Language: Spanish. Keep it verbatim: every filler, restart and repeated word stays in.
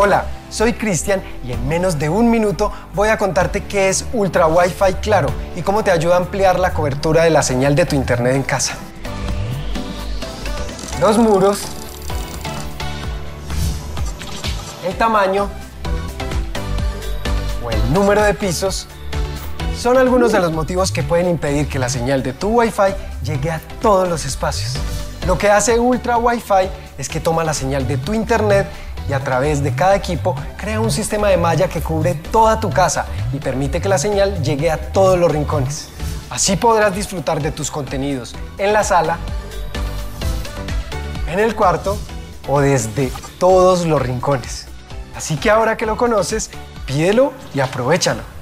Hola, soy Cristian y en menos de un minuto voy a contarte qué es Ultra Wi-Fi Claro y cómo te ayuda a ampliar la cobertura de la señal de tu internet en casa. Los muros, el tamaño o el número de pisos son algunos de los motivos que pueden impedir que la señal de tu Wi-Fi llegue a todos los espacios. Lo que hace Ultra Wi-Fi es que toma la señal de tu internet y a través de cada equipo crea un sistema de malla que cubre toda tu casa y permite que la señal llegue a todos los rincones. Así podrás disfrutar de tus contenidos en la sala, en el cuarto o desde todos los rincones. Así que ahora que lo conoces, pídelo y aprovéchalo.